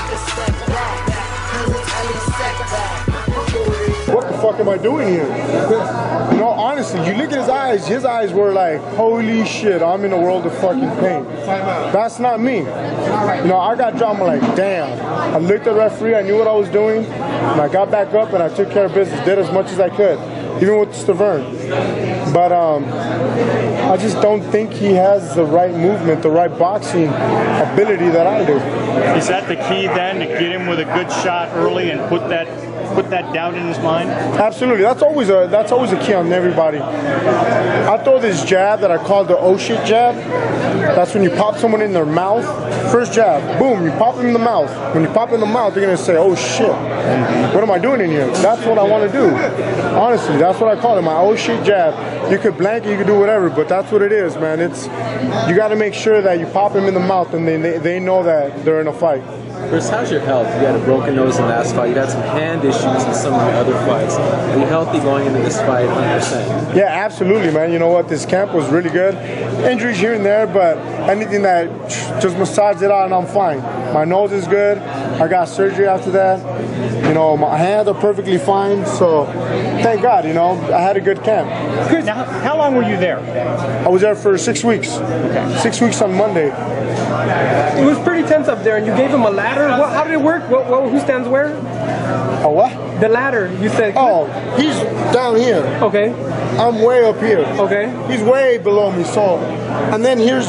take a step back. What the fuck am I doing here? You know, honestly, you look at his eyes were like, holy shit, I'm in a world of fucking pain. That's not me. You know, I got drama like, damn. I looked at the referee, I knew what I was doing, and I got back up and I took care of business, did as much as I could, even with Stiverne. But I just don't think he has the right movement, the right boxing ability that I do. Is that the key then, to get him with a good shot early and put that doubt in his mind? Absolutely. That's always a key on everybody. I throw this jab that I call the oh shit jab. That's when you pop someone in their mouth. First jab, boom, you pop them in the mouth. When you pop in the mouth, they're going to say, oh shit, what am I doing in here? That's what I want to do. Honestly, that's what I call it, my oh shit jab. You could blank it, you could do whatever, but that's what it is, man. It's, you got to make sure that you pop them in the mouth and they know that they're in a fight. Chris, how's your health? You had a broken nose in the last fight. You had some hand issues in some of the other fights. Are you healthy going into this fight 100%? Yeah, absolutely, man. You know what? This camp was really good. Injuries here and there, but anything that just massage it out and I'm fine. My nose is good. I got surgery after that. You know, my hands are perfectly fine. So thank God, you know, I had a good camp. Good. Now, how long were you there? I was there for 6 weeks. Okay. 6 weeks on Monday. It was pretty tense up there, and you gave him a ladder. What, how did it work? What, who stands where? A what? The ladder, you said. Oh, he's down here. Okay. I'm way up here. Okay. He's way below me, so. And then here's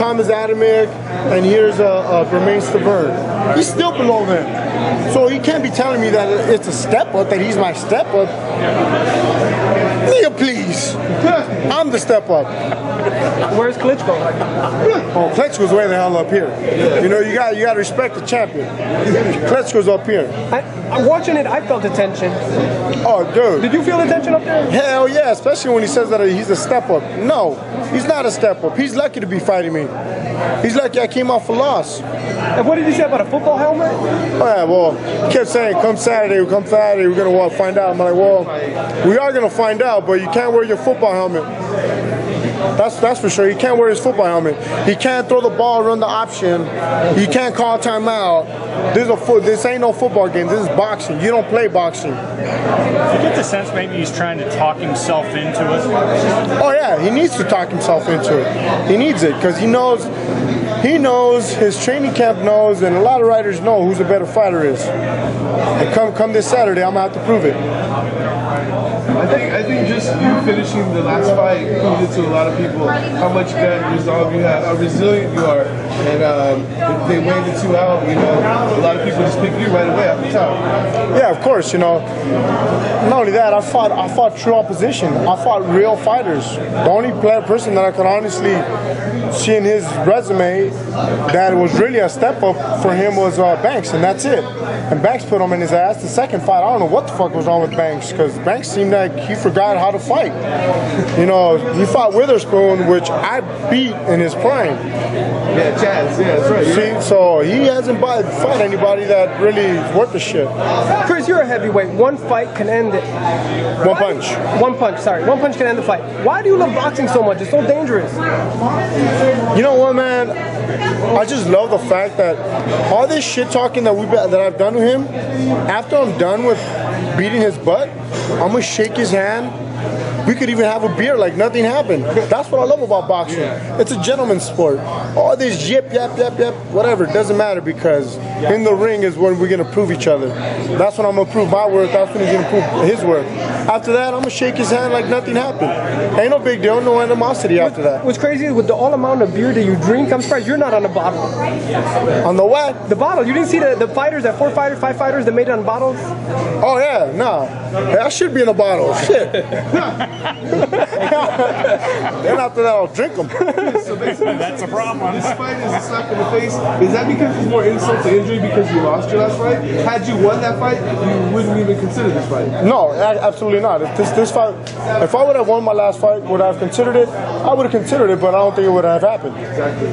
Thomas Adamek, and here's Stiverne. He's still below them. So he can't be telling me that it's a step up, that he's my step up. Nigga, please. I'm the step up. Where's Klitschko? Oh, Klitschko's way the hell up here. You know, you got to respect the champion. Klitschko's up here. I'm watching it, I felt the tension. Oh, dude. Did you feel the tension up there? Hell yeah, especially when he says that he's a step up. No, he's not a step up. He's lucky to be fighting me. He's lucky I came off a loss. And what did he say about a football helmet? Oh, yeah, well, he kept saying, come Saturday, we're going to find out. I'm like, well, we are going to find out, but you can't wear your football helmet. That's for sure. He can't wear his football helmet. He can't throw the ball, run the option. He can't call timeout. This ain't no football game. This is boxing. You don't play boxing. You get the sense maybe he's trying to talk himself into it. Oh yeah, he needs to talk himself into it. He needs it because he knows his training camp knows, and a lot of writers know who's the better fighter is. And come this Saturday, I'm gonna have to prove it. I think just you finishing the last fight proved it to a lot of people how much bad resolve you have, how resilient you are, and they weighed the two out, you know, a lot of people just pick you right away at the top. Yeah, of course, you know. Not only that, I fought true opposition. I fought real fighters. The only person that I could honestly see in his resume that was really a step up for him was Banks, and that's it. And Banks put him in his ass. The second fight, I don't know what the fuck was wrong with Banks, because Banks seemed like he forgot how to fight. You know, he fought Witherspoon, which I beat in his prime. Yeah, Chaz, yeah, that's right. Yeah. See, so he hasn't fought anybody that really is worth the shit. Chris, you're a heavyweight. One fight can end it. One punch. One punch can end the fight. Why do you love boxing so much? It's so dangerous. You know what, man? I just love the fact that all this shit talking that I've done to him, after I'm done with beating his butt, I'm gonna shake his hand. We could even have a beer like nothing happened. That's what I love about boxing. Yeah. It's a gentleman's sport. All this yip, yap, yap, yap, whatever, it doesn't matter because in the ring is when we're gonna prove each other. That's when I'm gonna prove my worth, that's when he's gonna prove his worth. After that, I'm gonna shake his hand like nothing happened. Ain't no big deal, no animosity after that. What's crazy is with the all amount of beer that you drink, I'm surprised you're not on the bottle. On the what? The bottle. You didn't see the fighters, that 5 fighters that made it on bottles? Oh yeah, no. Hey, I should be in a bottle, shit. Then after that, I'll drink them. So basically, that's a problem. This fight is a slap in the face. Is that because it's more insult to injury because you lost your last fight? Had you won that fight, you wouldn't even consider this fight. No, absolutely Absolutely not. If this fight, if I would have won my last fight, would I have considered it? I would have considered it, but I don't think it would have happened. Exactly.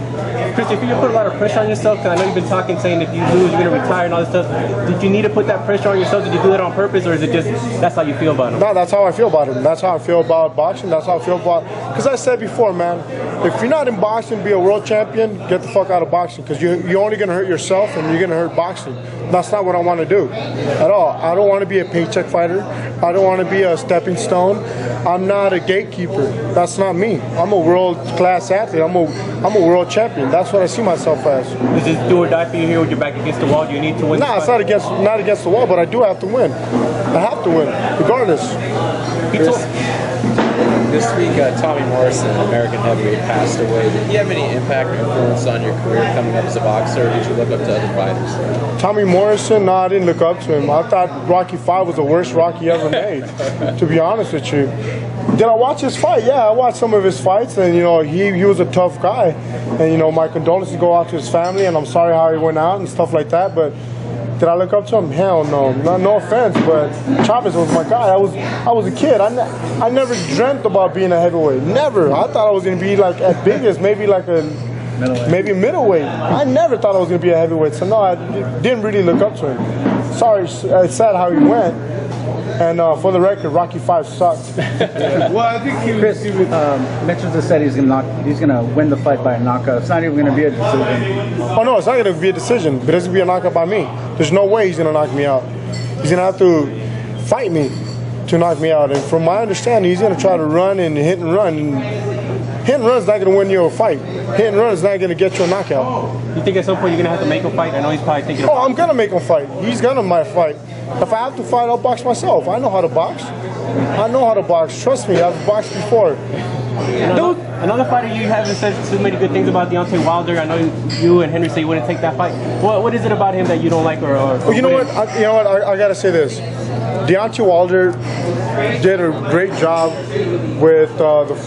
Chris, if you put a lot of pressure on yourself, because I know you've been talking, saying if you lose, you're going to retire and all this stuff. Did you need to put that pressure on yourself? Did you do it on purpose, or is it just that's how you feel about it? No, that's how I feel about it. That's how I feel about boxing. That's how I feel about. Because I said before, man, if you're not in boxing, be a world champion. Get the fuck out of boxing, because you're only going to hurt yourself and you're going to hurt boxing. That's not what I want to do at all. I don't want to be a paycheck fighter. I don't want to be a stepping stone. I'm not a gatekeeper. That's not me. I'm a world-class athlete. I'm a world champion. That's what I see myself as. Is this do or die for you here with your back against the wall? Do you need to win? Nah, it's not against the wall, but I do have to win. I have to win, regardless. This week, Tommy Morrison, American heavyweight, passed away. Did he have any impact or influence on your career coming up as a boxer, or did you look up to other fighters? Tommy Morrison? No, I didn't look up to him. I thought Rocky V was the worst Rocky ever made, to be honest with you. Did I watch his fight? Yeah, I watched some of his fights, and, you know, he was a tough guy. And, you know, my condolences go out to his family, and I'm sorry how he went out and stuff like that, but... Did I look up to him? Hell no. No offense, but Chavez was my guy. I was a kid. I never dreamt about being a heavyweight. Never. I thought I was gonna be like as big as maybe like a middleweight. Maybe middleweight. I never thought I was gonna be a heavyweight. So no, I didn't really look up to him. Sorry, it's sad how he went. And for the record, Rocky V sucked. Well, I think Mitchell just said he's gonna win the fight by a knockout. It's not even gonna be a decision. Oh no, it's not gonna be a decision, but it's gonna be a knockout by me. There's no way he's gonna knock me out. He's gonna have to fight me to knock me out. And from my understanding, he's gonna try to run and hit and run. Hit and run's not gonna win you a fight. Hit and run's not gonna get you a knockout. You think at some point you're gonna have to make him fight? I know he's probably thinking. Oh, I'm gonna make him fight. He's gonna fight. If I have to fight, I'll box myself. I know how to box. I know how to box. Trust me, I've boxed before. Dude. Another fighter you haven't said too many good things about, Deontay Wilder. I know you and Henry say you wouldn't take that fight. What is it about him that you don't like? Or you know what? I gotta say this. Deontay Wilder did a great job with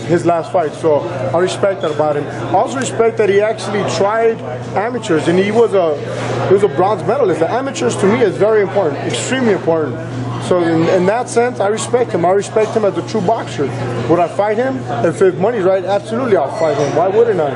his last fight, so I respect that about him. I also respect that he actually tried amateurs, and he was a bronze medalist. The amateurs to me is very important, extremely important. So in that sense, I respect him. I respect him as a true boxer. Would I fight him? If money's right, absolutely I'll fight him. Why wouldn't I?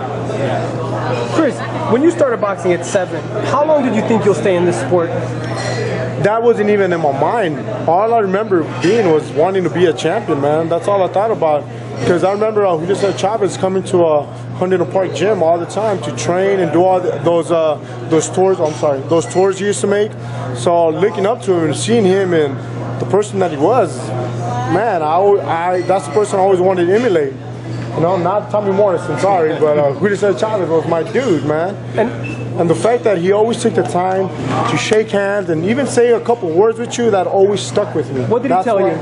Chris, when you started boxing at 7, how long did you think you'll stay in this sport? That wasn't even in my mind. All I remember being was wanting to be a champion, man. That's all I thought about. Because I remember we just had Chavez coming to Huntington Park gym all the time to train and do all those tours. I'm sorry, those tours he used to make. So looking up to him and seeing him and the person that he was, man, that's the person I always wanted to emulate. You know, not Tommy Morrison, sorry, but we just had Chavez was my dude, man. And the fact that he always took the time to shake hands and even say a couple words with you, that always stuck with me. What did he tell you?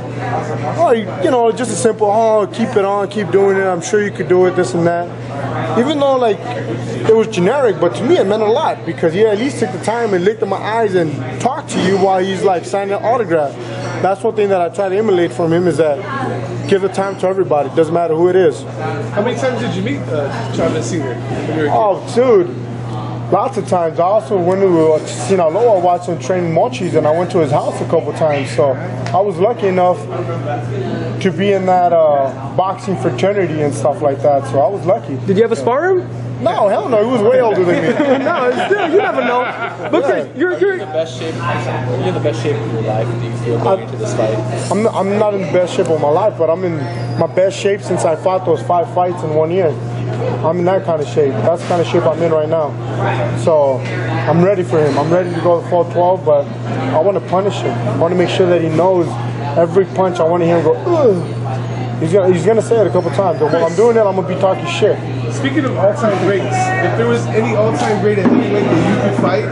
Oh, you know, just a simple, oh, keep it on, keep doing it, I'm sure you could do it, this and that. Even though, like, it was generic, but to me it meant a lot because he at least took the time and looked in my eyes and talked to you while he's, like, signing an autograph. That's one thing that I try to emulate from him is that give the time to everybody. It doesn't matter who it is. How many times did you meet Chavez Sr.? Oh, dude. Lots of times. I also went to Sinaloa, watched him train Mochis, and I went to his house a couple times. So I was lucky enough to be in that boxing fraternity and stuff like that. So I was lucky. Did you ever spar him? No, hell no. He was way older than me. No, still, you never know. But yeah. You're in the best shape. You're in the best shape of your life. Do you feel going into this fight? I'm not in the best shape of my life, but I'm in my best shape since I fought those 5 fights in 1 year. I'm in that kind of shape. That's the kind of shape I'm in right now. So I'm ready for him. I'm ready to go to 4-12, but I want to punish him. I want to make sure that he knows every punch. I want to hear him go, ugh. He's gonna say it a couple times. But while I'm doing that, I'm going to be talking shit. Speaking of all-time greats, if there was any all-time great at heavyweight that you could fight,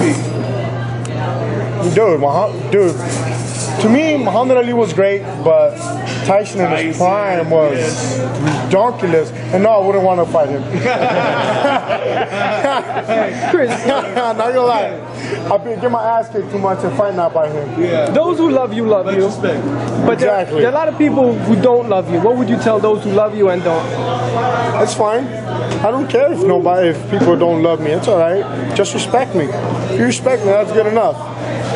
who would it be? Dude, to me, Muhammad Ali was great, but Tyson in his prime was ridiculous, and no, I wouldn't want to fight him. Chris, not gonna lie, I get my ass kicked too much and fight not by him. Yeah. Those who love you love you, but exactly. There are a lot of people who don't love you. What would you tell those who love you and don't? It's fine. I don't care if people don't love me. It's all right. Just respect me. If you respect me, that's good enough.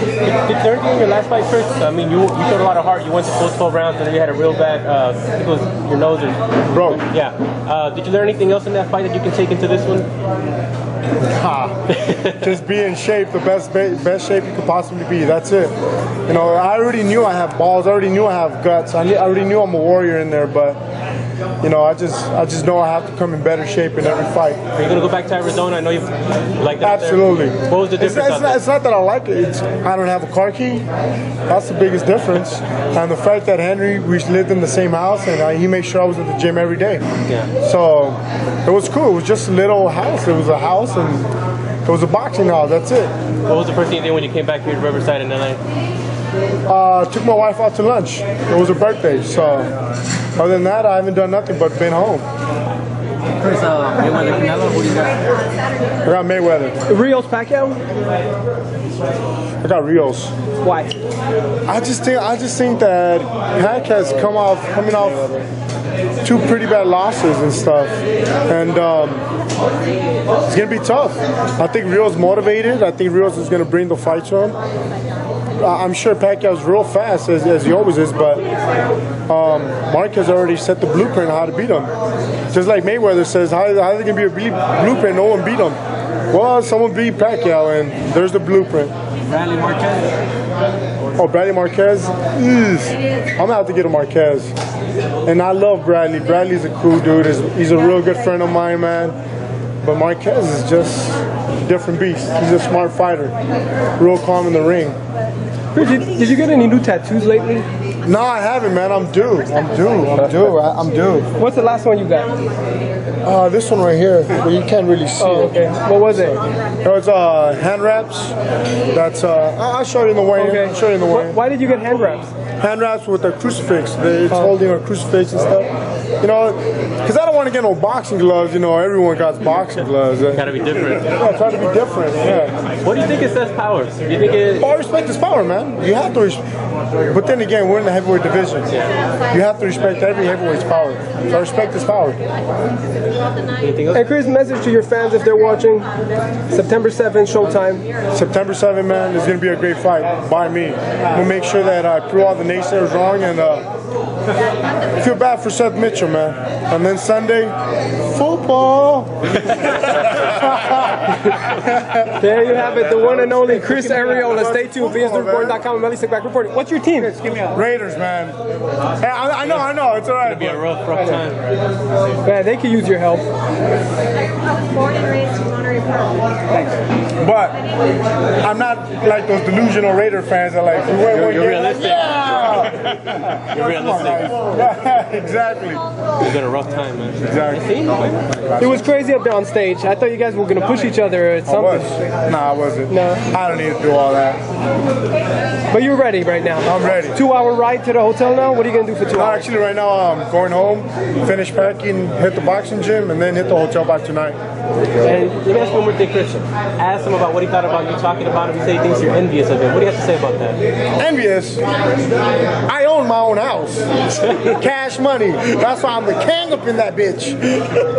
Did third game, your last fight, Chris, I mean, you showed a lot of heart. You went to full 12 rounds, and then you had a real bad, it was your nose or broke. Yeah. Did you learn anything else in that fight that you can take into this one? Just be in shape, the best shape you could possibly be. That's it. You know, I already knew I have balls. I already knew I have guts. I already knew I'm a warrior in there, but you know, I just know I have to come in better shape in every fight. Are you gonna go back to Arizona? I know you like that. Absolutely. There. What was the difference? It's not that I like it. I don't have a car key. That's the biggest difference. And the fact that Henry, we lived in the same house, and he made sure I was at the gym every day. Yeah. So it was cool. It was just a little house. It was a house, and it was a boxing house. That's it. What was the first thing you did when you came back here to Riverside in LA? Took my wife out to lunch. It was her birthday, so other than that, I haven't done nothing but been home. Chris, Mayweather, Canelo, who do you got? I got Mayweather. Rios, Pacquiao? I got Rios. Why? I just think that Pac has coming off two pretty bad losses and stuff, and it's gonna be tough. I think Rios motivated. I think Rios is gonna bring the fight to him. I'm sure Pacquiao's real fast, as he always is, but Marquez already set the blueprint on how to beat him. Just like Mayweather says, how is it going to be a blueprint? No one beat him. Well, someone beat Pacquiao, and there's the blueprint. Bradley Marquez? Oh, Bradley Marquez? I'm going to have to get a Marquez. And I love Bradley. Bradley's a cool dude. He's a real good friend of mine, man. But Marquez is just a different beast. He's a smart fighter. Real calm in the ring. Did you get any new tattoos lately? No, I haven't, man. I'm due. What's the last one you got? This one right here, but you can't really see it. What was it? It was hand wraps. That's I'll show you in the way. Okay. I'll show you in the way. Why did you get hand wraps? Hand wraps with a crucifix. It's holding a crucifix and stuff. You know, because I don't want to get no boxing gloves. You know, everyone got boxing gloves. Gotta be different. Yeah, try to be different. Yeah. What do you think it says? Power. Do you think it? Oh, respect is power, man. You have to. But then again, we're in the heavyweight division. You have to respect every heavyweight's power. So respect is power. Hey, Chris, message to your fans if they're watching. September 7th, Showtime. September 7th, man, it's going to be a great fight by me. I'm going to make sure that I prove all the naysayers wrong, and feel bad for Seth Mitchell, man. And then Sunday, football. There you have it, the one and only Chris Arreola. Stay tuned, VSReport.com, Elie Seckbach reporting. What's your team? Chris, give me a Raiders, man. Hey, I know, it's all right. It's going to be a rough time. Man, they could use your help. I'm born and raised in Monterey Park. Thanks. But I'm not like those delusional Raider fans that like, you're realistic. Yeah! You're realistic. Exactly. It's been a rough time, man. Exactly. It was crazy up there on stage. I thought you guys were going to push each other or something. I wasn't. No. I don't need to do all that. But you're ready right now. I'm ready. 2-hour ride to the hotel now? What are you going to do for 2 hours? Actually, right now I'm going home, finish packing, hit the boxing gym, and then hit the hotel by tonight. And let me ask one more thing, Christian. Ask him about what he thought about you talking about him. He said he thinks you're envious of him. What do you have to say about that? Envious? I own my own house. Cash money. That's why I'm the king up in that bitch.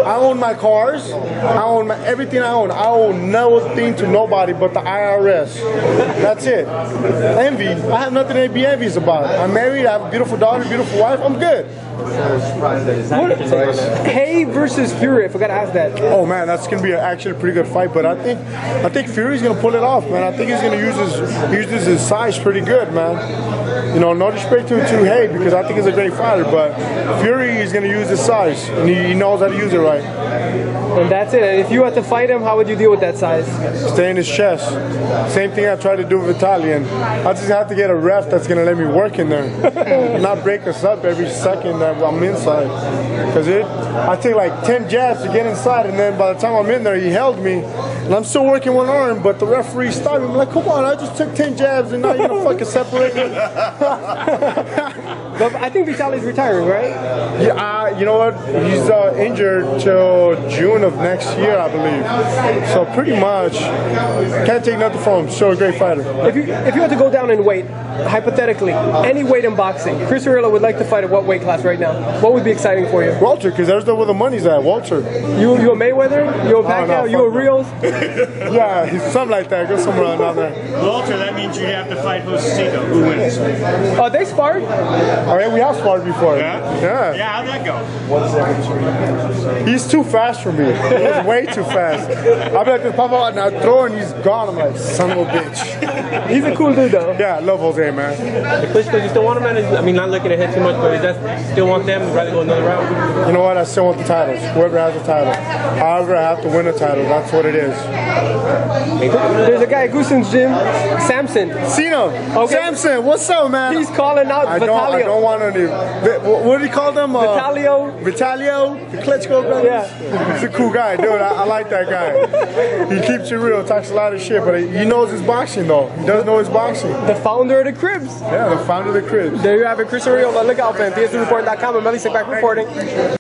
I own my cars. I own everything I own. I own nothing to nobody but the IRS. That's it. Envy. I have nothing to be envious about. I'm married. I have a beautiful daughter, beautiful wife. I'm good. Hay versus Fury. I forgot to ask that. Oh man, that's gonna be actually a pretty good fight. But I think Fury's gonna pull it off, man. I think he's gonna use his size pretty good, man. You know, no disrespect to Hay because I think he's a great fighter, but Fury is gonna use his size and he knows how to use it right. And that's it. And if you had to fight him, how would you deal with that size? Stay in his chest. Same thing I tried to do with Vitaly, and I just have to get a ref that's gonna let me work in there, and not break us up every second that I'm inside. Cause I take like 10 jabs to get inside, and then by the time I'm in there, he held me, and I'm still working one arm, but the referee stopped me. I'm like, come on, I just took 10 jabs, and now you're gonna fucking separate me. But I think Vitaly's retiring, right? Yeah. You know what? He's injured till June. of next year, I believe. So pretty much, can't take nothing from him. Still a great fighter. If you had to go down in weight, hypothetically, any weight in boxing, Chris Arreola would like to fight at what weight class right now? What would be exciting for you? Walter, because there's where the money's at. Walter. You a Mayweather? You a Pacquiao? You a Rios? Yeah, something like that. Go somewhere another. Walter, that means you have to fight Josecito. Who wins? They sparred? Oh yeah, we have sparred before. Yeah? Yeah. Yeah, how'd that go? He's too fast for me. He's way too fast. I'll be like this, pop out and I throw and he's gone. I'm like, son of a bitch. He's a cool dude though. Yeah, I love Jose, man. The Klitschko, you still want him, man? I mean, not looking ahead too much, but is that still want them? Would rather go another round? You know what? I still want the titles. Whoever has the title. However, I have to win a title. That's what it is. There's a guy at Goosen's gym, Samson. Seen him. Okay. Samson, what's up, man? He's calling out Vitaly. I don't want any. What do you call them? Vitaly, the Klitschko brothers. Yeah. He's a cool guy, dude. I like that guy. He keeps it real, talks a lot of shit, but he knows his boxing, though. He does know his boxing. The founder of the Cribs. Yeah, the founder of the Cribs. There you have it, Chris Arreola. Look out, fam. DSDReport.com. I'm Elie Seckbach reporting.